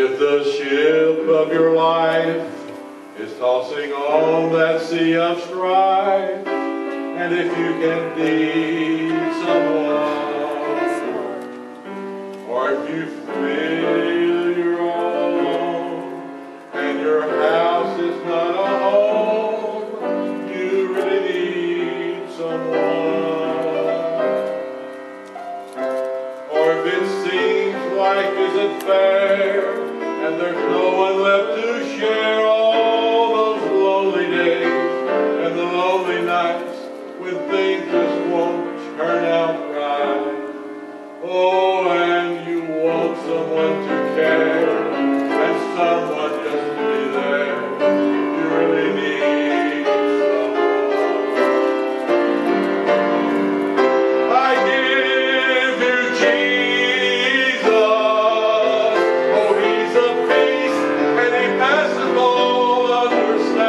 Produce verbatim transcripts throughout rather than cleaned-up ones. If the ship of your life is tossing on that sea of strife, and if you can be someone, or if you feel you're alone, and your house is not a home, you really need someone. Or if it seems life isn't fair, and there's no one left to share all those lonely days and the lonely nights, when things just won't turn out right. Oh, and you want someone to care, and someone just to be there. You really need someone. I give you Jesus. Oh, he's a peace, and he passes all understanding.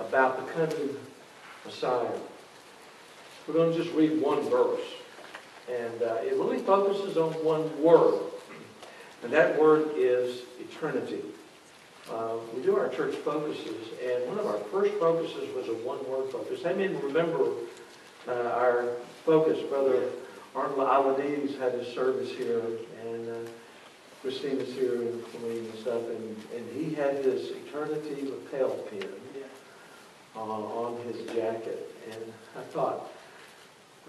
about the coming Messiah. We're going to just read one verse. And uh, it really focuses on one word. And that word is eternity. Uh, we do our church focuses, and one of our first focuses was a one-word focus. I mean, remember uh, our focus. Brother Arnold Alanides had his service here, and uh, Christina's here, and Colleen and stuff, and, and he had his eternity lapel pin uh, on his jacket. And I thought,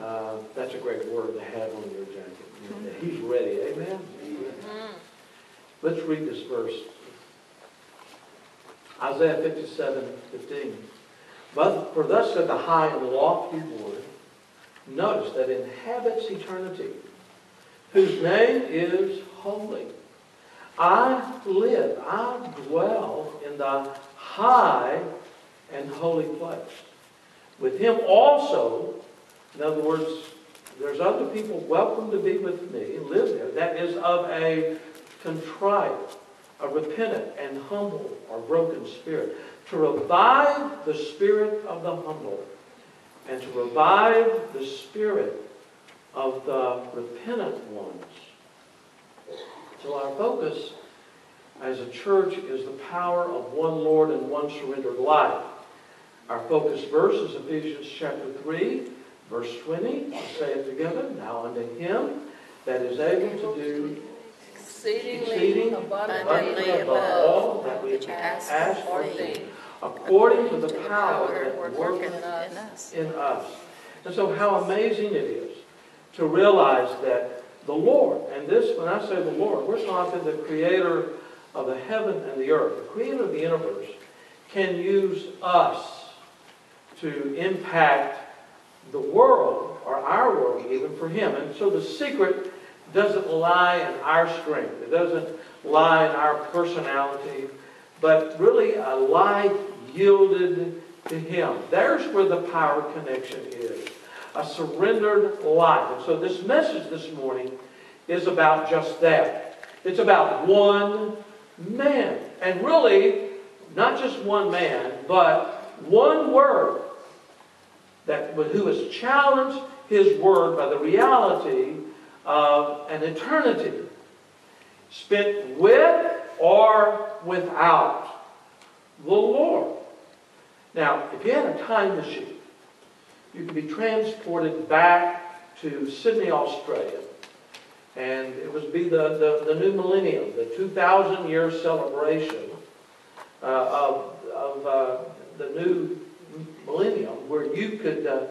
uh, that's a great word to have on your jacket. Mm-hmm. He's ready. Amen? Mm-hmm. Let's read this verse. Isaiah fifty-seven fifteen. But for thus said the high and lofty Lord, notice that inhabits eternity, whose name is holy. I live, I dwell in the high and holy place. With him also, in other words, there's other people welcome to be with me and live there. That is of a contrite, a repentant and humble or broken spirit, to revive the spirit of the humble and to revive the spirit of the repentant ones. So our focus as a church is the power of one Lord and one surrendered life. Our focus verse is Ephesians chapter three, verse twenty. We'll say it together. Now unto him that is able to do exceedingly, exceedingly abundantly above all that we ask, ask or think, according to the power that worketh in us. And so how amazing it is to realize that the Lord, and this, when I say the Lord, we're talking the creator of the heaven and the earth, the creator of the universe, can use us to impact the world, or our world even, for him. And so the secret doesn't lie in our strength. It doesn't lie in our personality, but really a life yielded to him. There's where the power connection is, a surrendered life. And so this message this morning is about just that. It's about one man, and really not just one man, but one word that who has challenged his word by the reality of an eternity spent with or without the Lord. Now, if you had a time machine, you could be transported back to Sydney, Australia, and it would be the, the, the new millennium, the two thousand year celebration uh, of, of uh, the new millennium, where you could uh,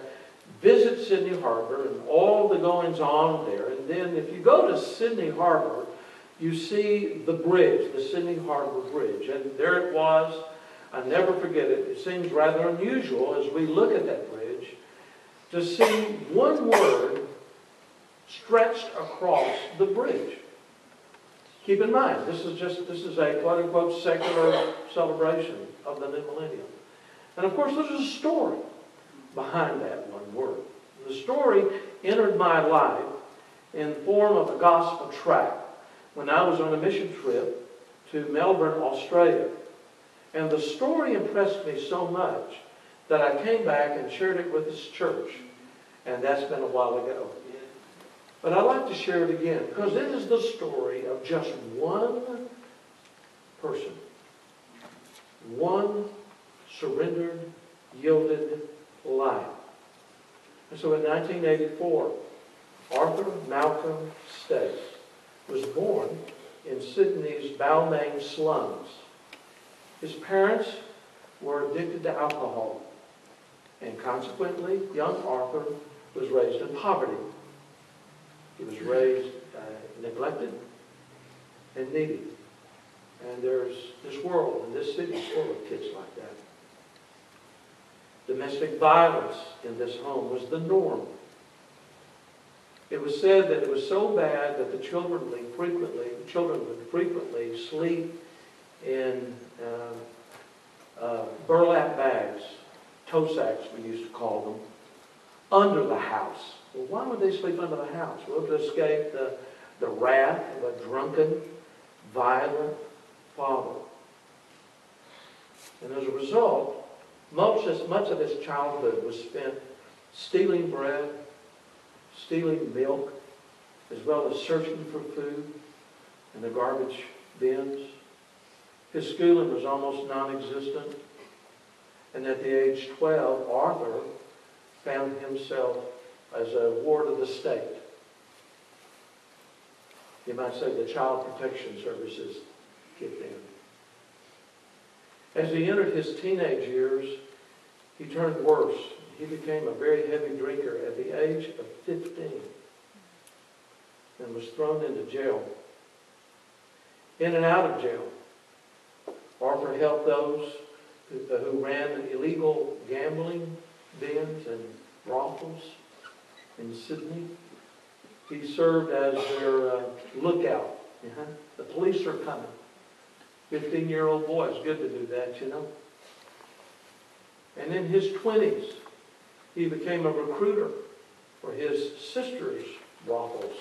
visit Sydney Harbor and all the goings-on there. And then if you go to Sydney Harbor, you see the bridge, the Sydney Harbor Bridge. And there it was. I never forget it. It seems rather unusual as we look at that bridge to see one word stretched across the bridge. Keep in mind, this is just this is a quote-unquote secular celebration of the new millennium. And of course, there's a story behind that one word. The story entered my life in the form of a gospel tract when I was on a mission trip to Melbourne, Australia. And the story impressed me so much that I came back and shared it with this church. And that's been a while ago. But I'd like to share it again, because it is the story of just one person. One surrendered, yielded life. And so in nineteen eighty-four, Arthur Malcolm Stace was born in Sydney's Balmain slums. His parents were addicted to alcohol, and consequently, young Arthur was raised in poverty. He was raised uh, neglected and needy. And there's this world, and this city is full of kids like that. Domestic violence in this home was the norm. It was said that it was so bad that the children would frequently, children would frequently sleep in uh, uh, burlap bags, toe sacks we used to call them, under the house. Well, why would they sleep under the house? Well, to escape the, the wrath of a drunken, violent father. And as a result, Much of his childhood was spent stealing bread, stealing milk, as well as searching for food in the garbage bins. His schooling was almost non-existent. And at the age twelve, Arthur found himself as a ward of the state. You might say the Child Protection Services kicked in. As he entered his teenage years, he turned worse. He became a very heavy drinker at the age of fifteen and was thrown into jail. In and out of jail, Arthur helped those who, who ran illegal gambling dens and brothels in Sydney. He served as their uh, lookout. Uh-huh. The police are coming. fifteen-year-old boy, it's good to do that, you know. And in his twenties, he became a recruiter for his sister's brothels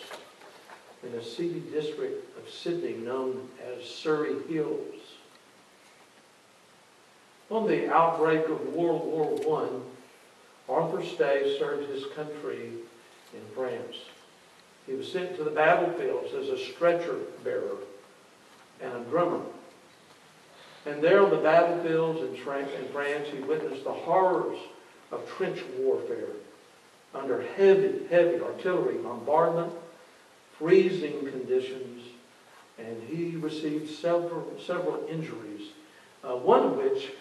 in a seedy district of Sydney known as Surrey Hills. On the outbreak of World War One, Arthur Stace served his country in France. He was sent to the battlefields as a stretcher bearer and a drummer. And there on the battlefields in France, he witnessed the horrors of trench warfare under heavy, heavy artillery bombardment, freezing conditions, and he received several, several injuries, uh, one of which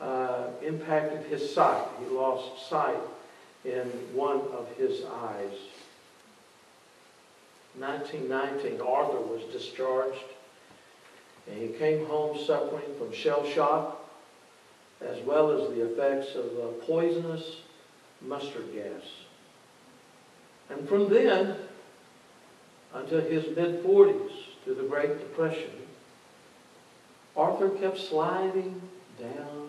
uh, impacted his sight. He lost sight in one of his eyes. In nineteen nineteen, Arthur was discharged, and he came home suffering from shell shock as well as the effects of uh, poisonous mustard gas. And from then until his mid-forties, through the Great Depression, Arthur kept sliding down,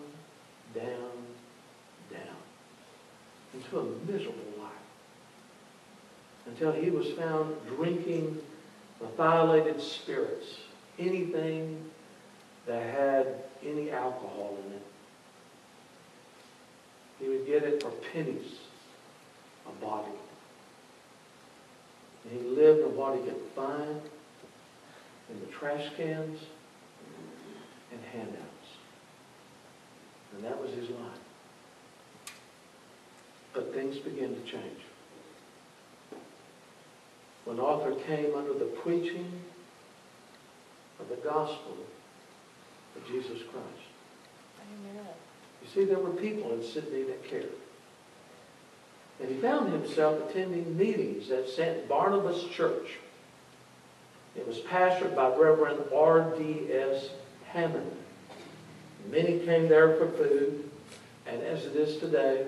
down, down into a miserable life until he was found drinking methylated spirits, anything that had any alcohol in it. He would get it for pennies a bottle. And he lived on what he could find in the trash cans and handouts. And that was his life. But things began to change. When Arthur came under the preaching of the gospel of Jesus Christ. Amen. You see, there were people in Sydney that cared. And he found himself attending meetings at Saint Barnabas Church. It was pastored by Reverend R D S Hammond. Many came there for food, and as it is today,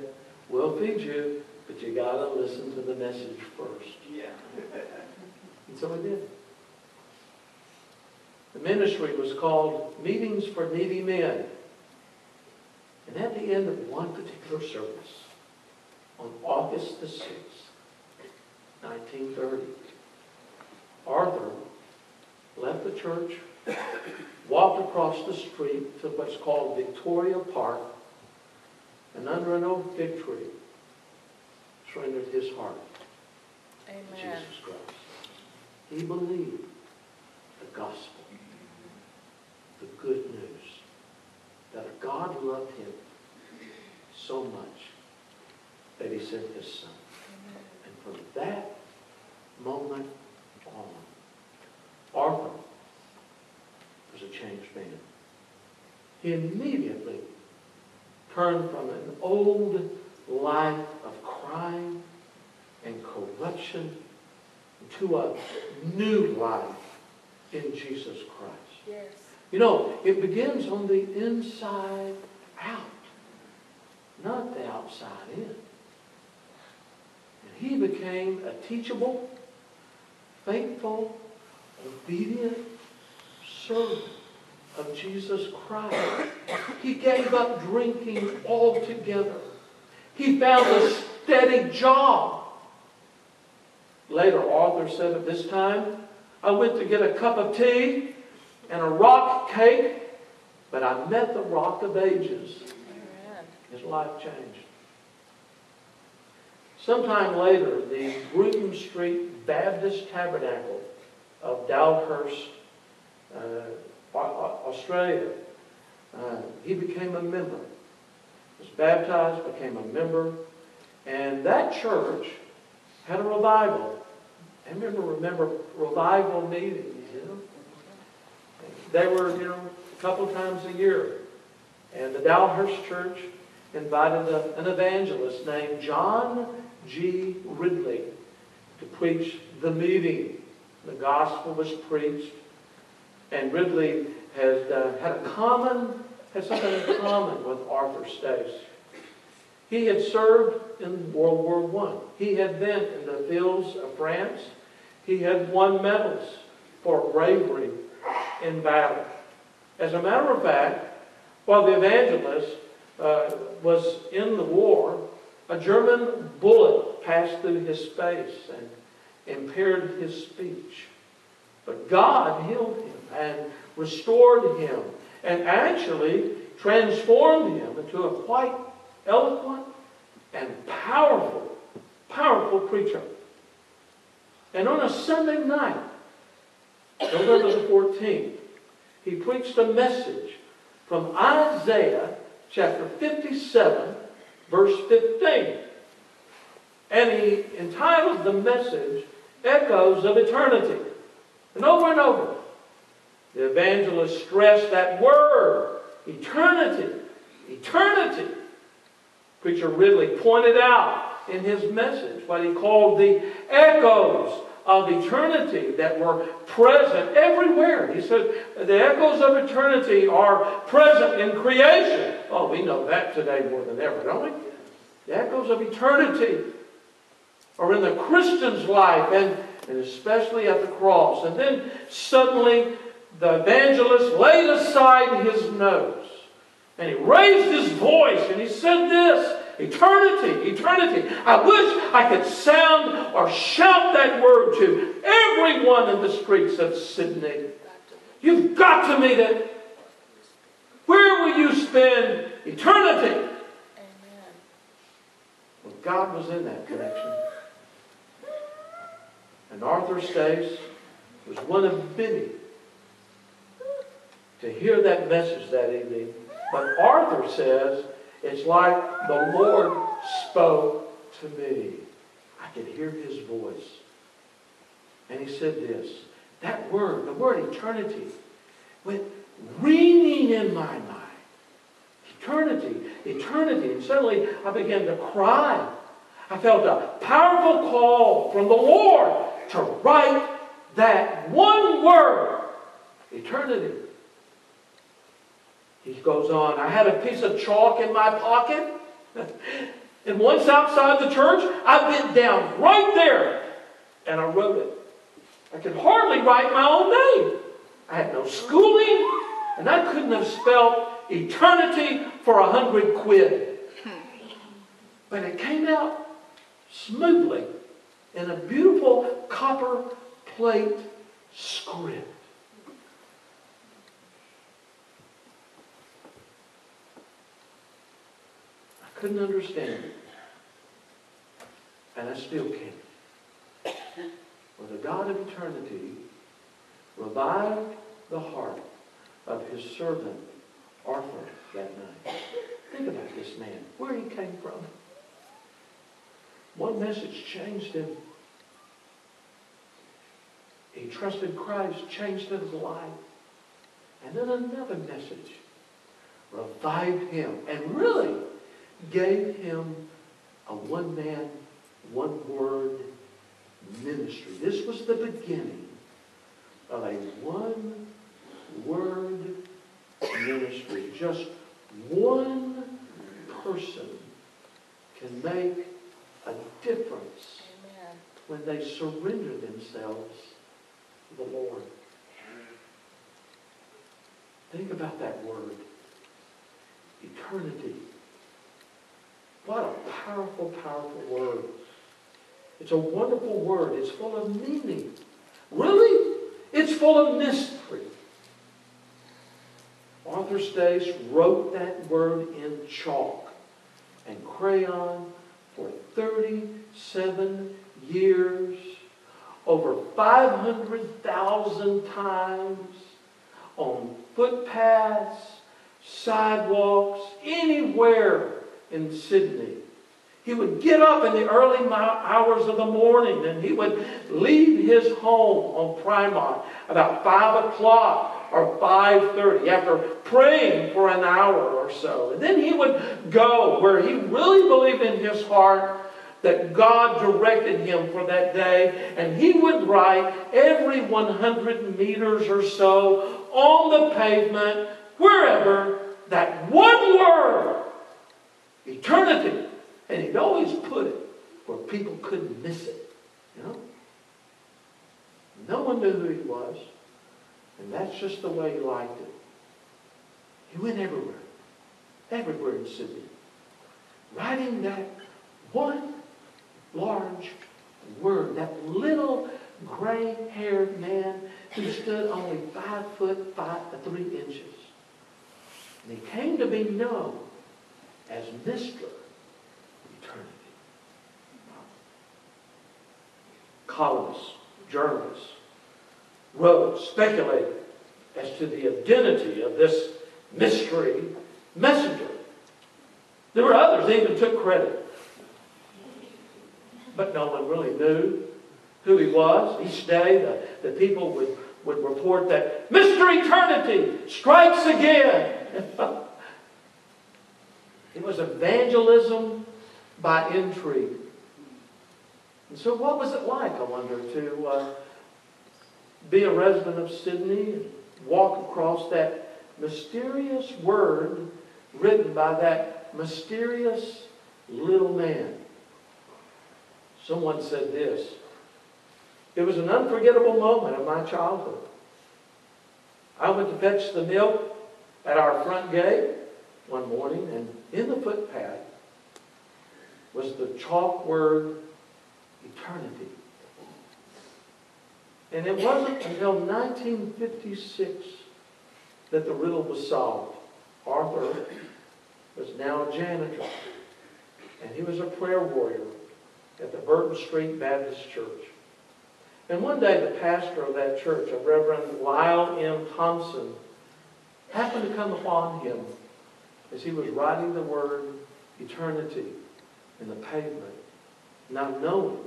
we'll feed you, but you got to listen to the message first. Yeah. And so he did. The ministry was called Meetings for Needy Men. And at the end of one particular service, on August the sixth, nineteen thirty, Arthur left the church, walked across the street to what's called Victoria Park, and under an old fig tree, surrendered his heart to Jesus Christ. He believed the gospel, the good news, that God loved him so much that he sent his son. Amen. And from that moment on, Arthur was a changed man. He immediately turned from an old life of crime and corruption to a new life in Jesus Christ. Yes. You know, it begins on the inside out, not the outside in. He became a teachable, faithful, obedient servant of Jesus Christ. He gave up drinking altogether. He found a steady job. Later, Arthur said at this time, I went to get a cup of tea and a rock cake, but I met the Rock of Ages. Amen. His life changed. Sometime later, the Groom Street Baptist Tabernacle of Dowdhurst, uh, Australia, uh, he became a member. Was baptized, became a member, and that church had a revival. I remember, remember revival meetings. You know, they were you know a couple times a year, and the Dowdhurst Church invited a, an evangelist named John G. Ridley to preach the meeting. The gospel was preached, and Ridley has uh, had a common had something in common with Arthur Stace. He had served in World War One. He had been in the fields of France. He had won medals for bravery in battle. As a matter of fact, while the evangelist uh, was in the war, a German bullet passed through his face and impaired his speech. But God healed him and restored him and actually transformed him into a quite eloquent and powerful, powerful preacher. And on a Sunday night, November the fourteenth, he preached a message from Isaiah chapter fifty-seven, verse fifteen. And he entitled the message, Echoes of Eternity. And over and over, the evangelist stressed that word, eternity, eternity. Preacher Ridley pointed out in his message what he called the echoes of eternity that were present everywhere. He said the echoes of eternity are present in creation. Oh, we know that today more than ever, don't we? The echoes of eternity are in the Christian's life, and, and especially at the cross. And then suddenly, the evangelist laid aside his nose and he raised his voice and he said this, eternity, eternity. I wish I could sound or shout that word to everyone in the streets of Sydney. You've got to meet it. Where will you spend eternity? Amen. Well, God was in that connection. And Arthur Stace was one of many to hear that message that evening. But Arthur says, it's like the Lord spoke to me. I could hear his voice. And he said this, that word, the word eternity, went ringing in my mind. Eternity, eternity. And suddenly I began to cry. I felt a powerful call from the Lord to write that one word, eternity. He goes on, I had a piece of chalk in my pocket. And once outside the church, I bent down right there and I wrote it. I could hardly write my own name. I had no schooling and I couldn't have spelled eternity for a hundred quid. But it came out smoothly in a beautiful copper plate script. Couldn't understand it. And I still can't. Well, the God of eternity revived the heart of his servant Arthur that night. Think about this man, where he came from. One message changed him. He trusted Christ, changed his life. And then another message revived him. And really, gave him a one-man, one-word ministry. This was the beginning of a one-word ministry. Just one person can make a difference. Amen. When they surrender themselves to the Lord. Think about that word, eternity. What a powerful, powerful word. It's a wonderful word. It's full of meaning. Really? It's full of mystery. Arthur Stace wrote that word in chalk and crayon for thirty-seven years, over five hundred thousand times on footpaths, sidewalks, anywhere in Sydney. He would get up in the early hours of the morning and he would leave his home on Primark about five o'clock or five thirty after praying for an hour or so. And then he would go where he really believed in his heart that God directed him for that day. And he would write every one hundred meters or so on the pavement, wherever, that one word, eternity. And he'd always put it where people couldn't miss it, you know. No one knew who he was, and that's just the way he liked it. He went everywhere, everywhere in Sydney, writing that one large word, that little gray-haired man who stood only five foot five, three inches. And he came to be known as Mister Eternity. Columnists, journalists, wrote, speculated as to the identity of this mystery messenger. There were others that even took credit. But no one really knew who he was. Each day the, the people would, would report that Mister Eternity strikes again. It was evangelism by intrigue. And so what was it like, I wonder, to uh, be a resident of Sydney and walk across that mysterious word written by that mysterious little man? Someone said this: it was an unforgettable moment of my childhood. I went to fetch the milk at our front gate one morning, and in the footpath was the chalk word eternity. And it wasn't until nineteen fifty-six that the riddle was solved. Arthur was now a janitor, and he was a prayer warrior at the Burton Street Baptist Church. And one day the pastor of that church, a Reverend Lyle M. Thompson, happened to come upon him as he was writing the word eternity in the pavement, not knowing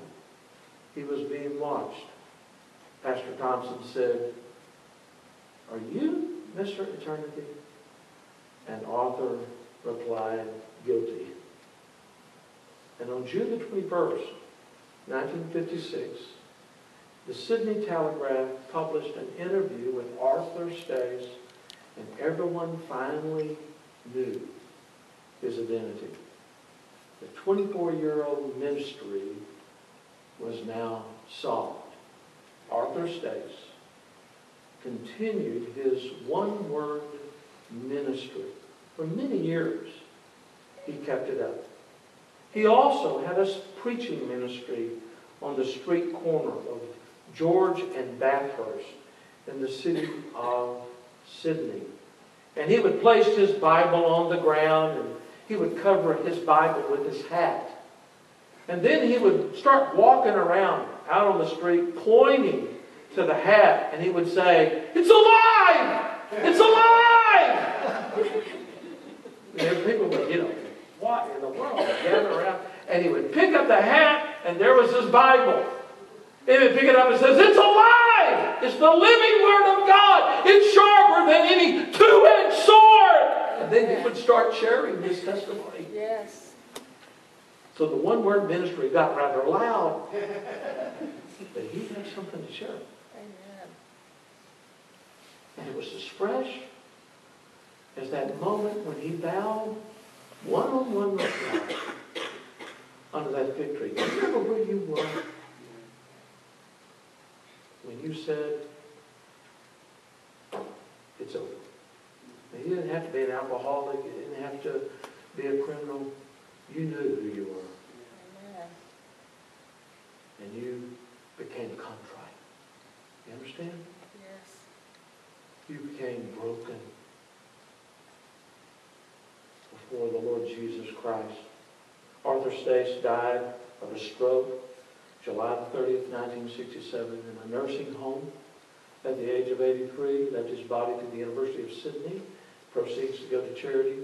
he was being watched. Pastor Thompson said, "Are you Mister Eternity?" And Arthur replied, "Guilty." And on June the twenty-first, nineteen fifty-six, the Sydney Telegraph published an interview with Arthur Stace, and everyone finally knew his identity. The twenty-four-year-old mystery was now solved. Arthur Stace continued his one-word ministry for many years. He kept it up. He also had a preaching ministry on the street corner of George and Bathurst in the city of Sydney. And he would place his Bible on the ground, and he would cover his Bible with his hat. And then he would start walking around out on the street pointing to the hat, and he would say, "It's alive! It's alive!" And people would, you know, what in the world? Gather around. And he would pick up the hat, and there was his Bible. He would pick it up and says, "It's alive! It's the living Word of God! It's sharper than any two-edged sword!" And then he would start sharing his testimony. Yes. So the one-word ministry got rather loud. But he had something to share. Amen. And it was as fresh as that moment when he bowed one-on-one with God under that fig tree. Do you remember where you were when you said, "It's over"? He didn't have to be an alcoholic. He didn't have to be a criminal. You knew who you were. Amen. And you became contrite. You understand? Yes. You became broken before the Lord Jesus Christ. Arthur Stace died of a stroke July thirtieth, nineteen sixty-seven, in a nursing home. At the age of eighty-three, left his body to the University of Sydney, proceeds to go to charity.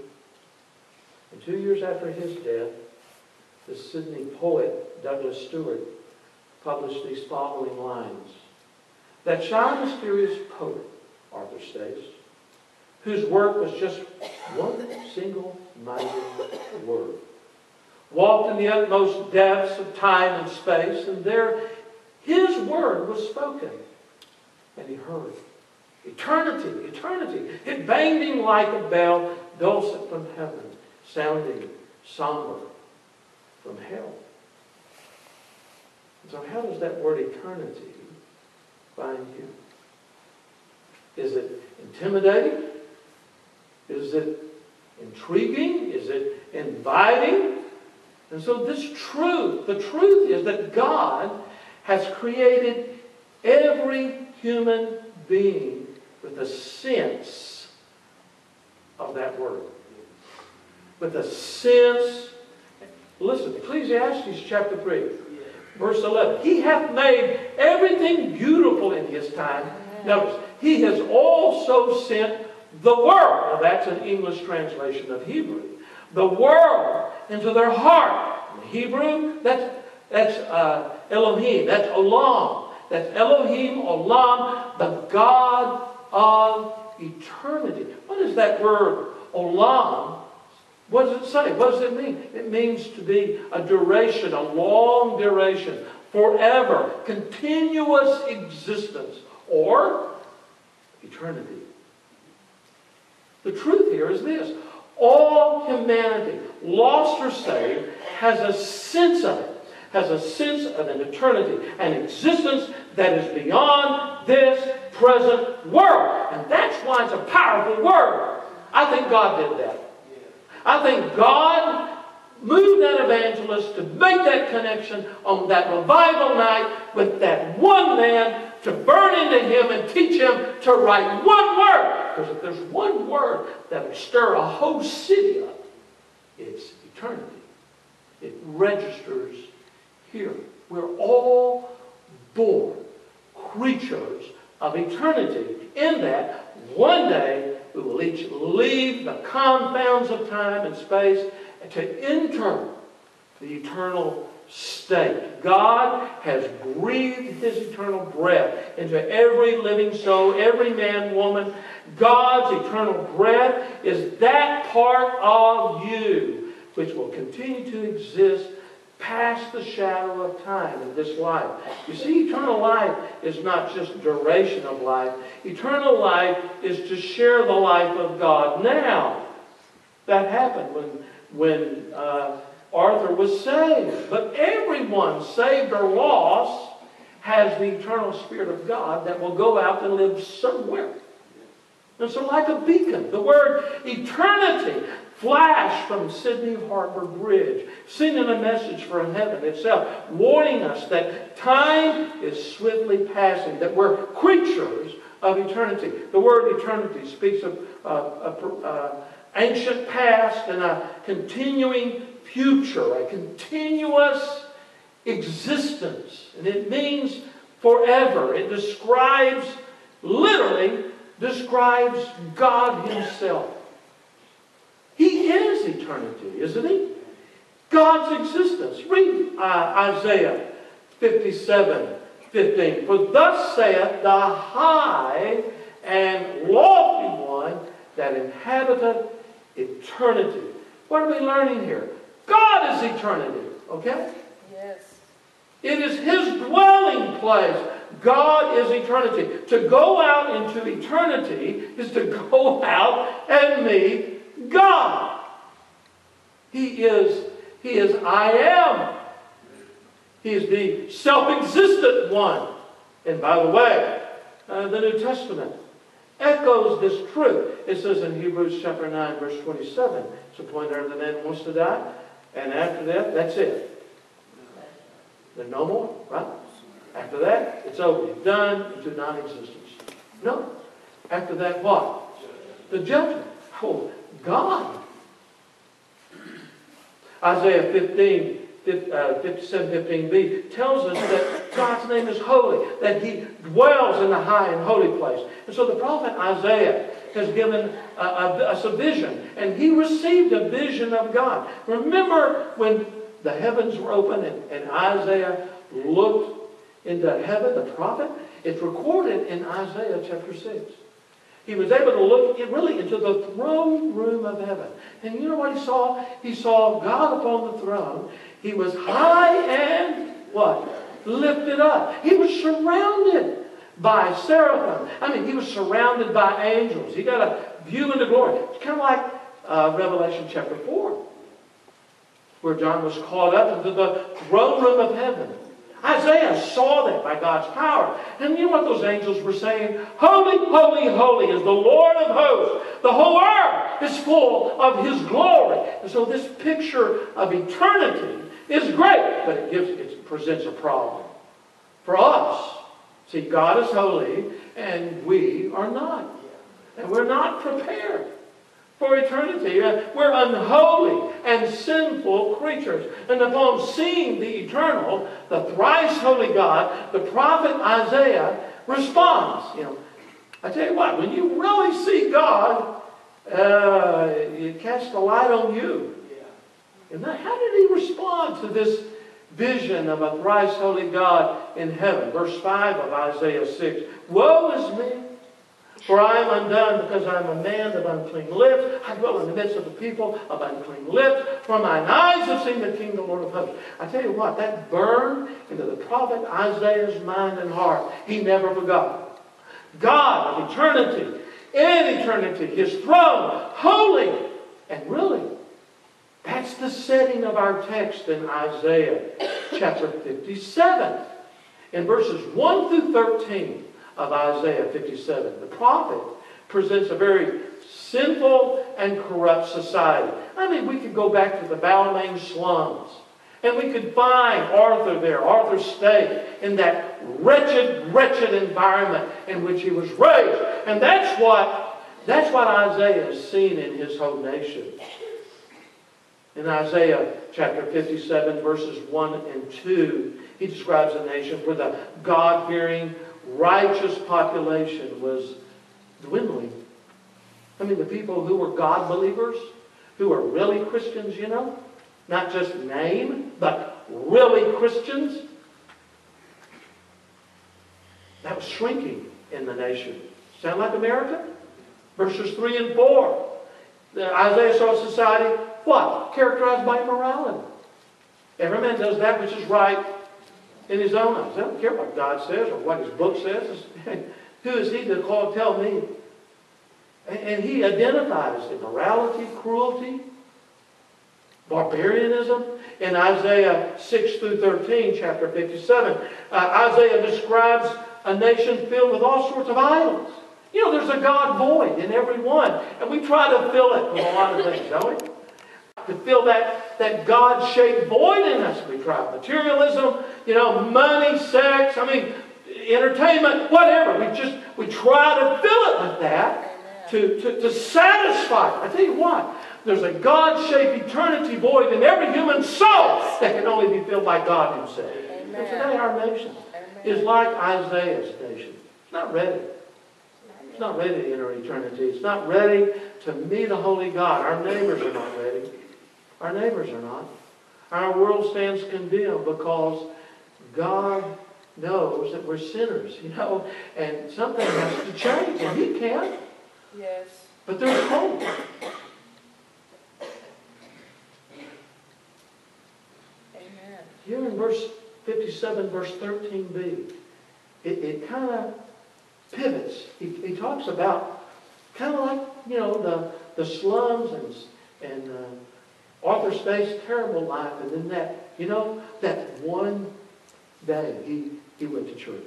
And two years after his death, the Sydney poet Douglas Stewart published these following lines. That shy, mysterious poet, Arthur Stace, whose work was just one single-minded word, walked in the utmost depths of time and space, and there his word was spoken, and he heard. Eternity, eternity, it banged him like a bell, dulcet from heaven, sounding somber from hell. And so how does that word eternity find you? Is it intimidating? Is it intriguing? Is it inviting? And so this truth, the truth is that God has created every human being with a sense of that word. With a sense, listen, Ecclesiastes chapter three, verse eleven. He hath made everything beautiful in his time. Notice, he has also sent the world. Now that's an English translation of Hebrew. The world into their heart. In Hebrew, that's, that's uh, Elohim, that's Olam. That's Elohim, Olam, the God of eternity. What is that word, Olam? What does it say? What does it mean? It means to be a duration, a long duration, forever, continuous existence, or eternity. The truth here is this. All humanity, lost or saved, has a sense of it, has a sense of an eternity, an existence that is beyond this present world. And that's why it's a powerful word. I think God did that. I think God moved that evangelist to make that connection on that revival night with that one man, to burn into him and teach him to write one word. Because if there's one word that will stir a whole city up, it's eternity. It registers here. We're all born creatures of eternity, in that one day we will each leave the confounds of time and space to enter the eternal state. God has breathed his eternal breath into every living soul, every man, woman. God's eternal breath is that part of you which will continue to exist past the shadow of time in this life. You see, eternal life is not just duration of life. Eternal life is to share the life of God now. That happened when, when uh, Arthur was saved. But everyone, saved or lost, has the eternal Spirit of God that will go out and live somewhere. And so like a beacon, the word eternity flashed from Sydney Harbor Bridge, sending a message from heaven itself, warning us that time is swiftly passing, that we're creatures of eternity. The word eternity speaks of an uh, uh, ancient past and a continuing future, a continuous existence. And it means forever. It describes, literally, describes God himself. He is eternity, isn't he? God's existence. Read uh, Isaiah fifty-seven, fifteen. For thus saith the high and lofty one that inhabiteth eternity. What are we learning here? God is eternity, okay? Yes. It is his dwelling place. God is eternity. To go out into eternity is to go out and meet God. He is, he is I am. He is the self-existent one. And by the way, uh, the New Testament echoes this truth. It says in Hebrews chapter nine, verse twenty-seven, it's a pointer that the man wants to die, and after that, that's it. There's no more, right? After that, it's over. You've done into non-existence. No. After that, what? The judgment. Oh, God. Isaiah fifteen, fifty-seven fifteen b tells us that God's name is holy, that he dwells in the high and holy place. And so the prophet Isaiah has given us a, a, a vision, and he received a vision of God. Remember when the heavens were open and, and Isaiah looked into heaven, the prophet? It's recorded in Isaiah chapter six. He was able to look really into the throne room of heaven. And you know what he saw? He saw God upon the throne. He was high and what? Lifted up. He was surrounded by seraphim. I mean, he was surrounded by angels. He got a view into glory. It's kind of like uh, Revelation chapter four, where John was called up into the throne room of heaven. Isaiah saw that by God's power. And you know what those angels were saying? Holy, holy, holy is the Lord of hosts. The whole earth is full of his glory. And so this picture of eternity is great, but it, gives, it presents a problem for us. See, God is holy, and we are not. And we're not prepared for eternity. We're unholy and sinful creatures. And upon seeing the eternal, the thrice holy God, the prophet Isaiah responds. You know, I tell you what, when you really see God, uh, it casts a light on you. And how did he respond to this vision of a thrice holy God in heaven? Verse five of Isaiah six. Woe is me! For I am undone, because I am a man of unclean lips. I dwell in the midst of the people of unclean lips. For mine eyes have seen the King, the Lord of hosts. I tell you what, that burned into the prophet Isaiah's mind and heart. He never forgot. God of eternity, in eternity, his throne, holy. And really, that's the setting of our text in Isaiah chapter fifty-seven. In verses one through thirteen. Of Isaiah fifty-seven. The prophet presents a very sinful and corrupt society. I mean, we could go back to the Balmain slums, and we could find Arthur there, Arthur Stace, in that wretched, wretched environment in which he was raised. And that's what, that's what Isaiah has seen in his whole nation. In Isaiah chapter fifty-seven, verses one and two, he describes a nation where the God-fearing, righteous population was dwindling. I mean, the people who were God believers, who were really Christians, you know, not just name, but really Christians, that was shrinking in the nation. Sound like America? Verses three and four. Isaiah saw society, what? Characterized by immorality. Every man does that which is right in his own eyes. I don't care what God says or what his book says. Who is he to call, tell me? And, and he identifies immorality, cruelty, barbarianism. In Isaiah six through thirteen, chapter fifty-seven, uh, Isaiah describes a nation filled with all sorts of idols. You know, there's a God void in every one. And we try to fill it with a lot of things, don't we? To fill that, that God-shaped void in us. We try materialism, you know, money, sex, I mean, entertainment, whatever. We just, we try to fill it with that to, to, to satisfy. I tell you what, there's a God-shaped eternity void in every human soul that can only be filled by God himself. Amen. And today our nation Amen. is like Isaiah's nation. It's not ready. It's not ready to enter eternity. It's not ready to meet a holy God. Our neighbors are not ready. Our neighbors are not. Our world stands condemned because God knows that we're sinners, you know, and something has to change, and he can. Yes. But there's hope. Amen. Here in verse fifty-seven, verse thirteen b, it, it kind of pivots. He, he talks about kind of like, you know, the, the slums and, and uh, Arthur Stace's terrible life, and then that, you know, that one day he, he went to church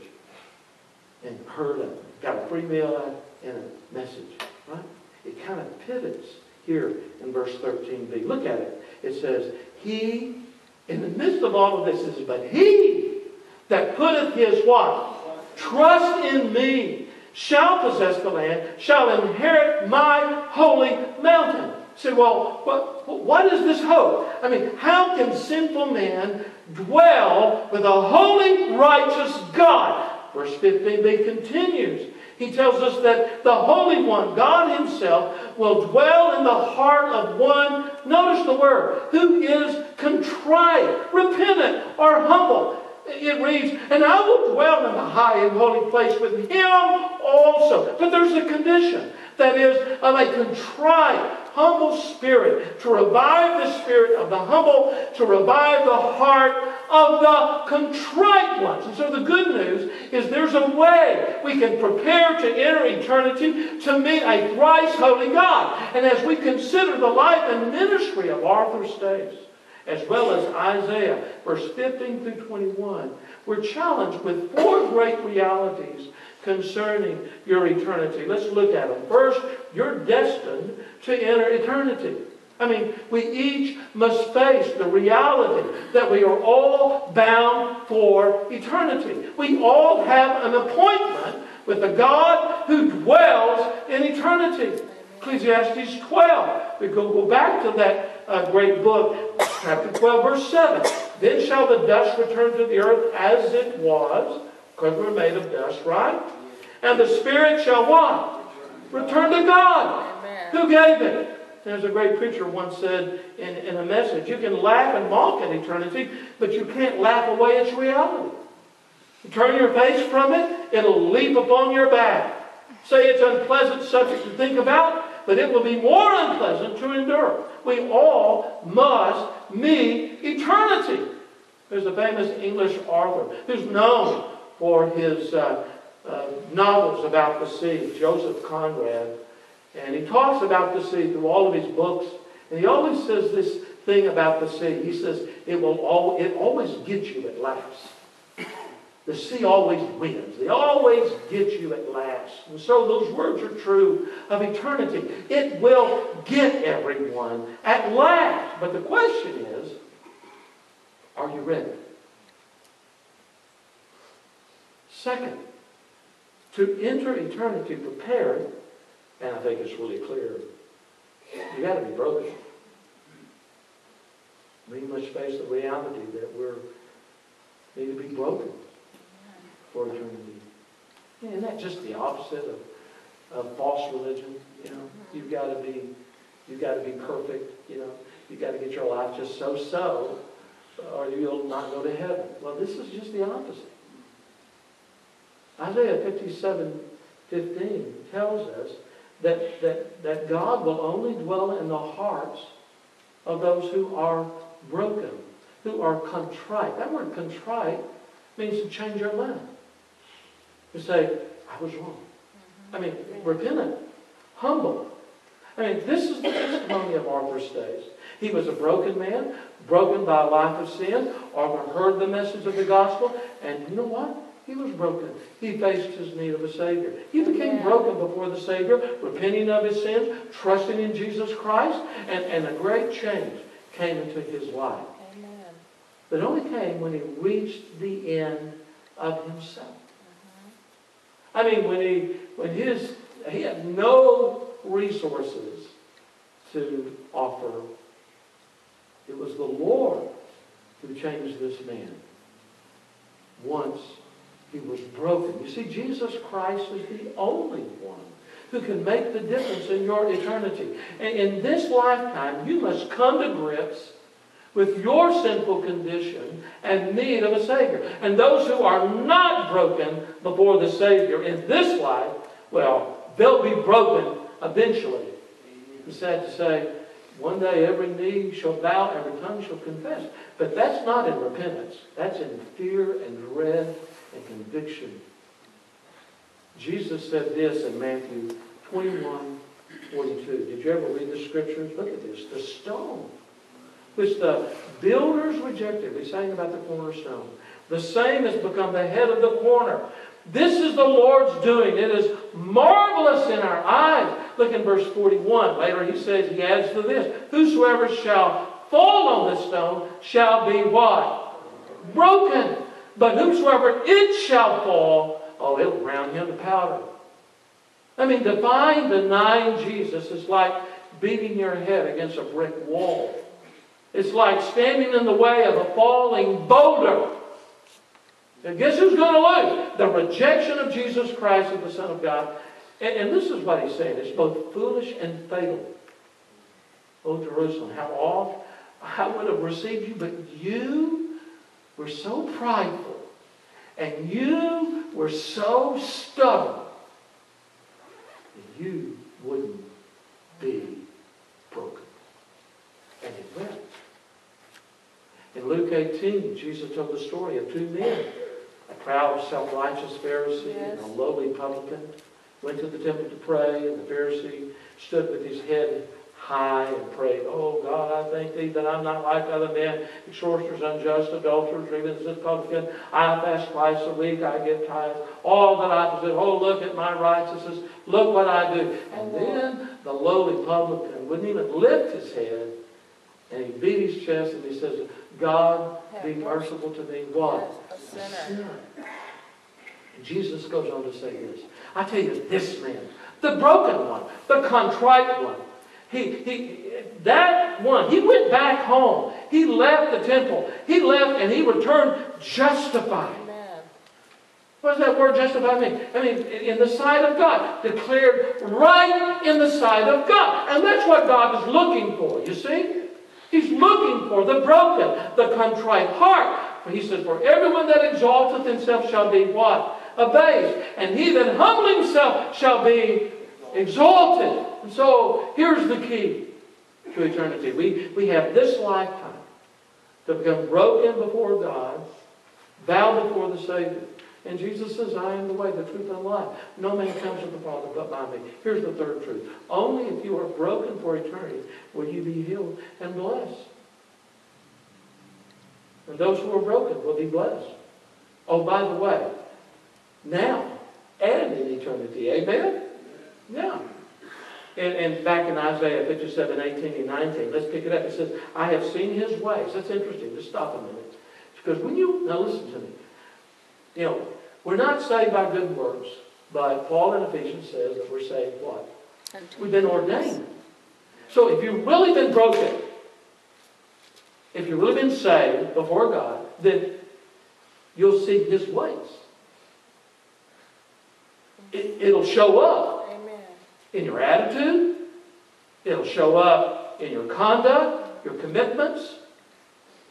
and heard a, got a free meal and a message, right? It kind of pivots here in verse thirteen b. Look at it. It says, he, in the midst of all of this, is, but he that putteth his what? Trust in me shall possess the land, shall inherit my holy mountain. say, well, what, what is this hope? I mean, how can sinful man dwell with a holy, righteous God? Verse fifteen b continues. He tells us that the Holy One, God Himself, will dwell in the heart of one, notice the word, who is contrite, repentant, or humble. It reads, and I will dwell in the high and holy place with him also. But there's a condition, that is, of a contrite, humble spirit, to revive the spirit of the humble, to revive the heart of the contrite ones. And so the good news is there's a way we can prepare to enter eternity to meet a thrice holy God. And as we consider the life and ministry of Arthur Stace, as well as Isaiah, verse fifteen through twenty-one, we're challenged with four great realities concerning your eternity. Let's look at them. First, you're destined to enter eternity. I mean, we each must face the reality that we are all bound for eternity. We all have an appointment with the God who dwells in eternity. Ecclesiastes twelve. We go back to that uh, great book, chapter twelve, verse seven. Then shall the dust return to the earth as it was, because we're made of dust, right? And the spirit shall what? Return to God. Amen. Who gave it? There's a great preacher once said in, in a message, you can laugh and mock at eternity, but you can't laugh away its reality. You turn your face from it, it'll leap upon your back. Say it's an unpleasant subject to think about, but it will be more unpleasant to endure. We all must meet eternity. There's a famous English author who's known for his uh, uh, novels about the sea, Joseph Conrad. And he talks about the sea through all of his books. And he always says this thing about the sea. He says, it will all, it always gets you at last. The sea always wins. They always get you at last. And so those words are true of eternity. It will get everyone at last. But the question is, are you ready? Second, to enter eternity prepared, and I think it's really clear, you've got to be broken. We must face the reality that we're need to be broken for eternity. Yeah, isn't that just the opposite of, of false religion? You know, you've got to be, you've got to be perfect. You know, you've got to get your life just so-so, or you'll not go to heaven. Well, this is just the opposite. Isaiah fifty-seven fifteen tells us that that that God will only dwell in the hearts of those who are broken, who are contrite. That word contrite means to change your mind. To say, I was wrong. I mean, repentant, humble. I mean, this is the testimony of Arthur Stace. He was a broken man, broken by a life of sin. Arthur heard the message of the gospel, and you know what? He was broken. He faced his need of a Savior. He became yeah. broken before the Savior, repenting of his sins, trusting in Jesus Christ, and, and a great change came into his life. Amen. But it only came when he reached the end of himself. Uh-huh. I mean, when he when his he had no resources to offer. It was the Lord who changed this man once he was broken. You see, Jesus Christ is the only one who can make the difference in your eternity. And in this lifetime, you must come to grips with your sinful condition and need of a Savior. And those who are not broken before the Savior in this life, well, they'll be broken eventually. It's sad to say, one day every knee shall bow, every tongue shall confess. But that's not in repentance. That's in fear and dread and conviction. Jesus said this in Matthew twenty-one forty-two. Did you ever read the scriptures? Look at this. The stone which the builders rejected. We sang about the cornerstone. The same has become the head of the corner. This is the Lord's doing. It is marvelous in our eyes. Look in verse forty-one. Later he says, he adds to this, whosoever shall fall on this stone shall be what? Broken. But whosoever it shall fall, oh, it'll ground him to powder. I mean, defying, denying Jesus is like beating your head against a brick wall. It's like standing in the way of a falling boulder. And guess who's going to lose? The rejection of Jesus Christ and the Son of God. And, and this is what he's saying. It's both foolish and fatal. Oh, Jerusalem, how oft I would have received you, but you were so prideful. And you were so stubborn. That you wouldn't be broken. And it went. In Luke eighteen, Jesus told the story of two men. A crowd of self-righteous Pharisees yes. and a lowly publican went to the temple to pray, and the Pharisee stood with his head high and prayed, "Oh God, I thank thee that I'm not like other men, extortioners, unjust, adulterers, even as this publican. I fast twice a week, I give tithes, all that I possess. Oh, look at my righteousness, look what I do." And then the lowly publican wouldn't even lift his head, and he beat his chest and he says, "God, be merciful to me, what? A sinner." A sinner. And Jesus goes on to say this. I tell you, this man, the broken one, the contrite one, he, he, that one, he went back home. He left the temple. He left and he returned justified. Amen. What does that word justified mean? I mean, in the sight of God. Declared right in the sight of God. And that's what God is looking for, you see? He's looking for the broken, the contrite heart. For he says, "For everyone that exalteth himself shall be what? Abased. And he that humbleth himself shall be exalted." And so here's the key to eternity. We, we have this lifetime to become broken before God, bow before the Savior. And Jesus says, "I am the way, the truth, and the life. No man comes to the Father but by me." Here's the third truth. Only if you are broken for eternity will you be healed and blessed. And those who are broken will be blessed. Oh, by the way, now and in eternity. Amen? Now. And, and back in Isaiah fifty-seven, eighteen and nineteen, let's pick it up. It says, "I have seen his ways." That's interesting. Just stop a minute. Because when you, now listen to me. You know, we're not saved by good works, but Paul in Ephesians says that we're saved what? We've been ordained. So if you've really been broken, if you've really been saved before God, then you'll see his ways. It, it'll show up Amen. In your attitude. It'll show up in your conduct, your commitments.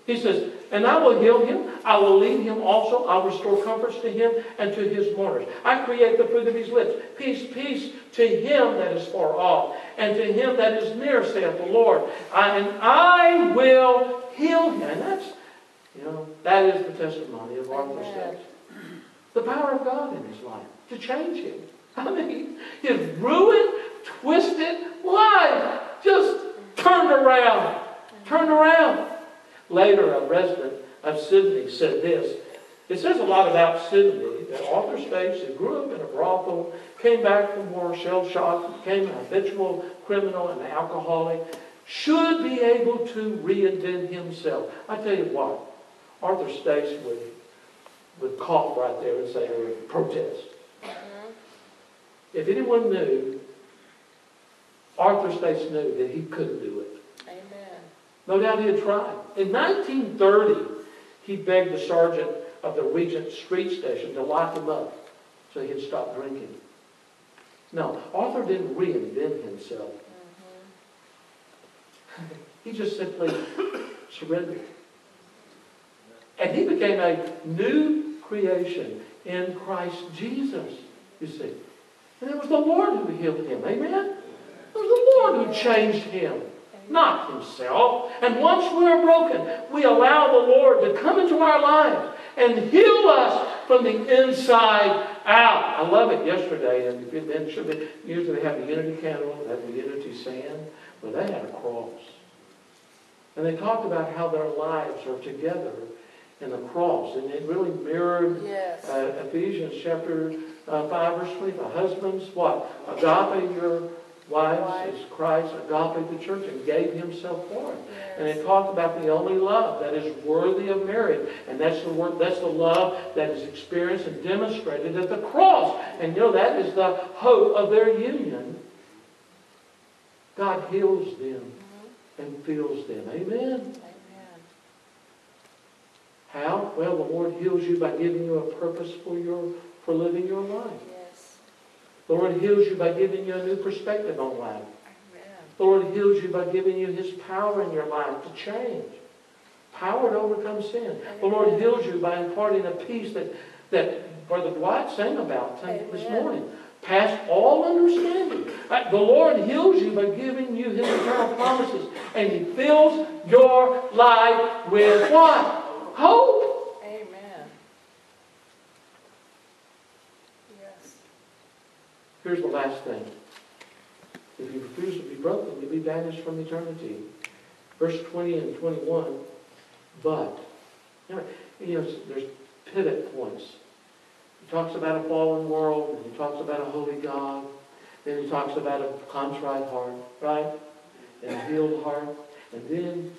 He says, "And I will heal him, I will lead him also, I will restore comforts to him and to his mourners. I create the fruit of his lips. Peace, peace to him that is far off, and to him that is near, saith the Lord. I, and I will heal him." And that's, you know, that is the testimony of Arthur Stace. The power of God in his life to change him. I mean, his ruined, twisted life just turned around. Turned around. Later, a resident of Sydney said this. It says a lot about Sydney that Arthur Stace, who grew up in a brothel, came back from war, shell shock, became a habitual criminal and alcoholic, should be able to reinvent himself. I tell you what, Arthur Stace would, would cough right there and say, "Protest." Mm-hmm. If anyone knew, Arthur Stace knew that he couldn't do it. No doubt he had tried. In nineteen thirty, he begged the sergeant of the Regent Street Station to lock him up so he'd stop drinking. No, Arthur didn't reinvent himself. Mm-hmm. He just simply surrendered. And he became a new creation in Christ Jesus, you see. And it was the Lord who healed him, amen? It was the Lord who changed him. Not himself. And once we are broken, we allow the Lord to come into our lives and heal us from the inside out. I love it. Yesterday, and then should be, usually they have a unity candle, they have a unity sand. Well, they had a cross. And they talked about how their lives are together in the cross. And it really mirrored yes. uh, Ephesians chapter uh, five, verse twenty-five. Husbands, what? Agape your wives as Christ agape the church and gave himself for it. Yes. And it talked about the only love that is worthy of marriage. And that's the word, that's the love that is experienced and demonstrated at the cross. And you know, that is the hope of their union God heals them and fills them. Amen? Amen. How? Well, the Lord heals you by giving you a purpose for your for living your life. Yes. The Lord heals you by giving you a new perspective on life. Amen. The Lord heals you by giving you His power in your life to change. Power to overcome sin. Amen. The Lord heals you by imparting a peace that, that Brother Dwight sang about this morning. Past all understanding. The Lord heals you by giving you His eternal promises. And He fills your life with what? Hope. Amen. Yes. Here's the last thing. If you refuse to be broken, you'll be banished from eternity. Verse twenty and twenty-one. But, you know, you know there's pivot points. He talks about a fallen world, and he talks about a holy God, then he talks about a contrite heart, right? And a healed heart. And then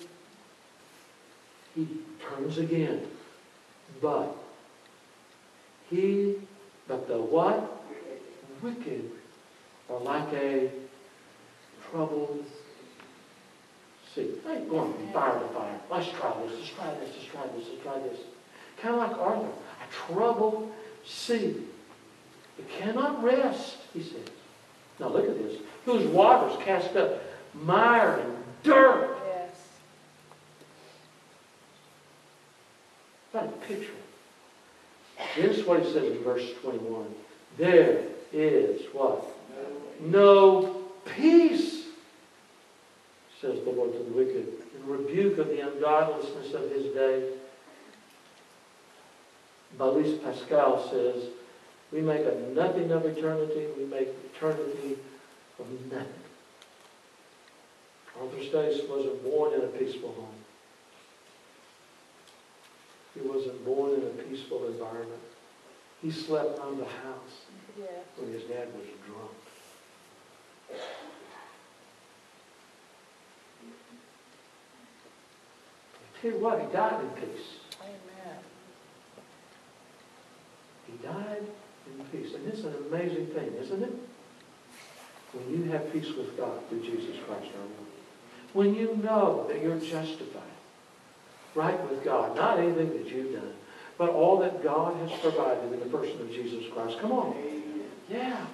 he turns again. But he, but the what? Wicked are like a troubled sea. I ain't going from fire to fire. Let's try this, let's try this, let's try this, let's try this. Kind of like Arthur, a troubled sea. It cannot rest, he says. Now look at this. Whose waters cast up mire and dirt. Yes. What a picture. This is what he says in verse twenty-one. There is what? No, no peace, says the Lord to the wicked, in rebuke of the ungodliness of his day. Blaise Pascal says, we make a nothing of eternity, we make eternity of nothing. Arthur Stace wasn't born in a peaceful home. He wasn't born in a peaceful environment. He slept on the house yeah. when his dad was drunk. I tell you what, he died in peace. Amen. He died in peace. And it's an amazing thing, isn't it? When you have peace with God through Jesus Christ our Lord. When you know that you're justified, right with God, not anything that you've done, but all that God has provided in the person of Jesus Christ. Come on. Yeah.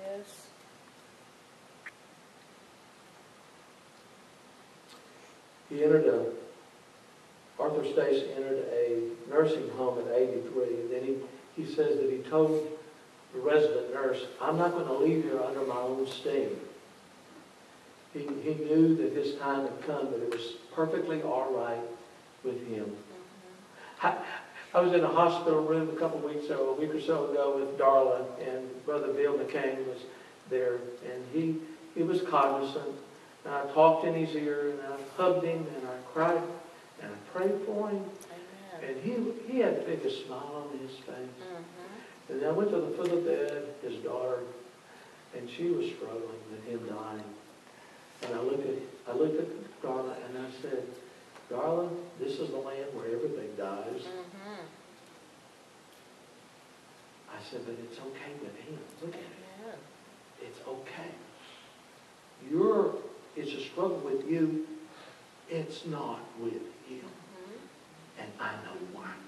Yes. He entered a Arthur Stace entered a nursing home at eighty-three, and then he, he says that he told the resident nurse, I'm not going to leave here under my own steam. He, he knew that his time had come, that it was perfectly all right with him. I, I was in a hospital room a couple of weeks ago, a week or so ago with Darla, and Brother Bill McCain was there, and he, he was cognizant, and I talked in his ear, and I hugged him, and I cried. And I prayed for him. Amen. And he, he had the biggest smile on his face. Mm -hmm. And I went to the foot of the bed, his daughter, and she was struggling with him dying. And I looked at I looked at Darla and I said, Darla, this is the land where everything dies. Mm -hmm. I said, but it's okay with him. Look at Amen. It. It's okay. You're, it's a struggle with you. It's not with him. Mm-hmm. And I know why. Amen.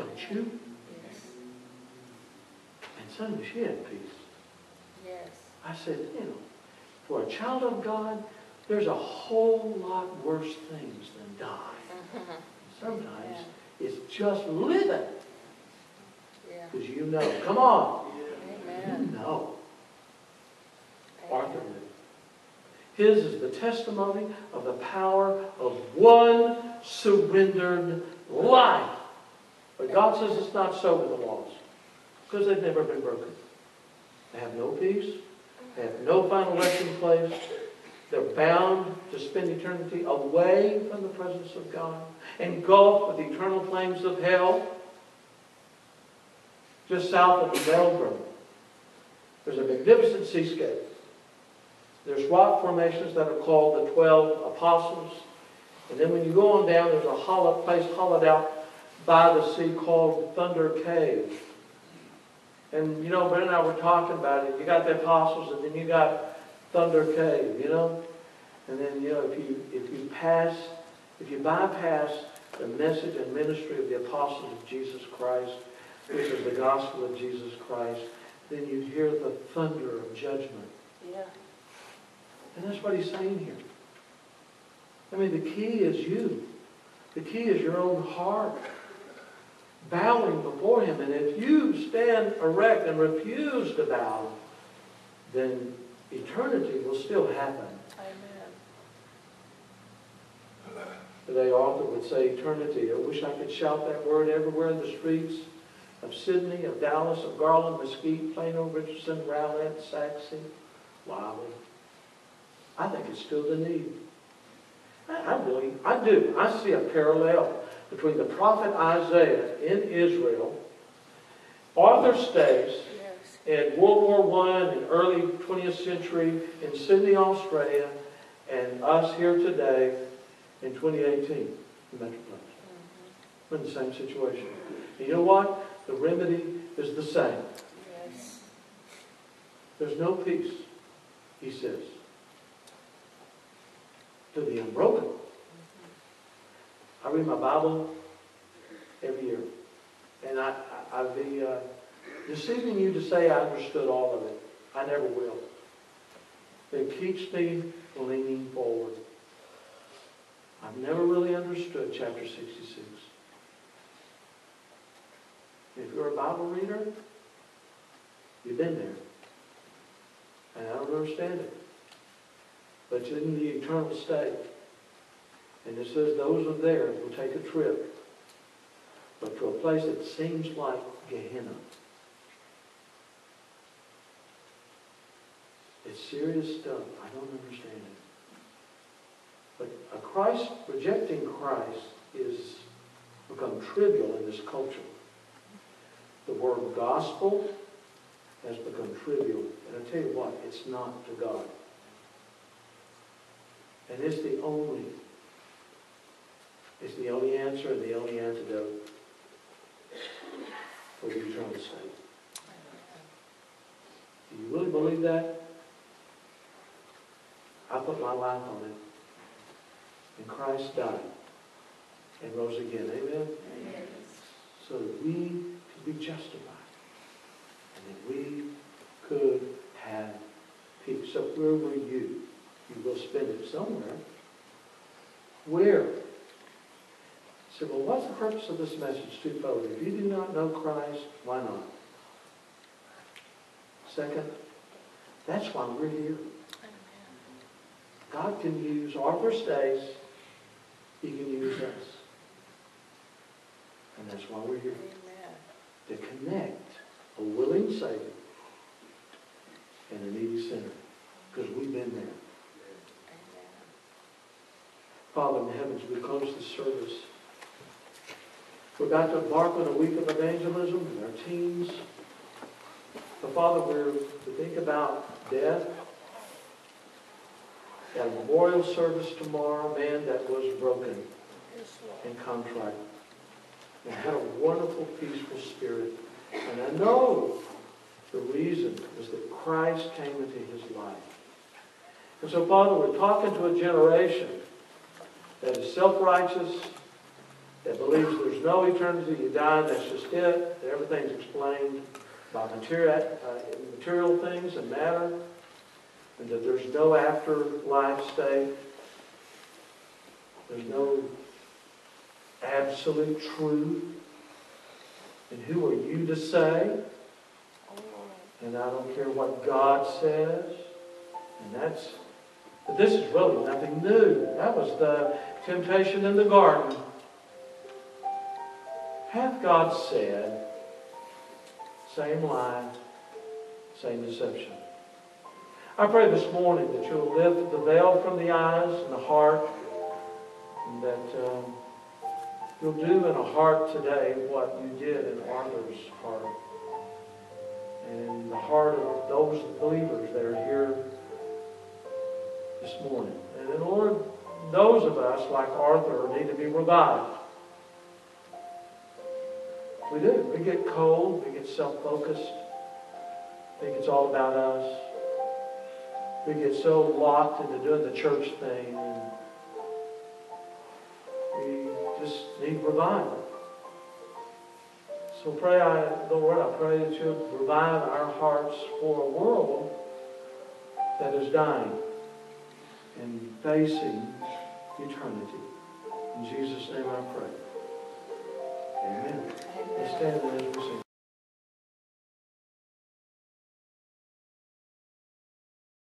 Don't you? Yes. And suddenly she had peace. Yes. I said, you know, for a child of God, there's a whole lot worse things than die. Mm-hmm. Sometimes yeah. it's just living. Because yeah. you know. Come on. Yeah. Amen. You know. Amen. Arthur knew. His is the testimony of the power of one surrendered life. But God says it's not so with the lost, because they've never been broken. They have no peace. They have no final rest in place. They're bound to spend eternity away from the presence of God, engulfed with the eternal flames of hell. Just south of Melbourne, there's a magnificent seascape. There's rock formations that are called the Twelve Apostles. And then when you go on down, there's a hollow place hollowed out by the sea called Thunder Cave. And you know, Brent and I were talking about it. You got the apostles, and then you got Thunder Cave, you know. And then, you know, if you, if you pass, if you bypass the message and ministry of the apostles of Jesus Christ, which is the gospel of Jesus Christ, then you hear the thunder of judgment. Yeah. And that's what he's saying here. I mean, the key is you. The key is your own heart bowing before him. And if you stand erect and refuse to bow, then eternity will still happen. Amen. Today, Arthur would say eternity. I wish I could shout that word everywhere in the streets of Sydney, of Dallas, of Garland, Mesquite, Plano, Richardson, Rowlett, Saxe, Wylie. I think it's still the need. I really, I do. I see a parallel between the prophet Isaiah in Israel, Arthur Stace yes. in World War One in early twentieth century in Sydney, Australia, and us here today in twenty eighteen in the Metroplex. Mm-hmm. We're in the same situation. And you know what? The remedy is the same. Yes. There's no peace, he says, to the unbroken. I read my Bible every year, and I, I, I'd be uh, deceiving you to say I understood all of it. I never will. It keeps me leaning forward. I've never really understood chapter sixty-six. If you're a Bible reader, you've been there, and I don't understand it. But it's in the eternal state. And it says those who are there will take a trip, but to a place that seems like Gehenna. It's serious stuff. I don't understand it. But a Christ, rejecting Christ is become trivial in this culture. The word gospel has become trivial. And I tell you what, it's not to God. And it's the only, it's the only answer and the only antidote for the eternal state. Do you really believe that? I put my life on it. And Christ died and rose again. Amen? Amen. So that we could be justified. And that we could have peace. So where were you? You will spend it somewhere. Where? I said, well, what's the purpose of this message? Twofold. If you do not know Christ, why not? Second, that's why we're here. God can use Arthur Stace. He can use us. And that's why we're here. Amen. To connect a willing Savior and a needy sinner. Because we've been there. Father in heaven, as we close this service, we're about to embark on a week of evangelism in our teens. But Father, we're to think about death. At a memorial service tomorrow, a man that was broken and contrite and had a wonderful, peaceful spirit. And I know the reason was that Christ came into his life. And so, Father, we're talking to a generation that is self-righteous, that believes there's no eternity, you die, that's just it, that everything's explained by material, uh, material things and matter, and that there's no afterlife state, there's no absolute truth, and who are you to say? And I don't care what God says, and that's But this is really nothing new. That was the temptation in the garden. Hath God said, same lie, same deception. I pray this morning that you'll lift the veil from the eyes and the heart, and that um, you'll do in a heart today what you did in Arthur's heart, and in the heart of those believers that are here this morning. And then, Lord, those of us like Arthur need to be revived. We do. We get cold. We get self-focused. Think it's all about us. We get so locked into doing the church thing, and we just need revival. So pray, I, Lord, I pray that you'll revive our hearts for a world that is dying and facing eternity. In Jesus' name I pray. Amen. Amen. Let's stand there.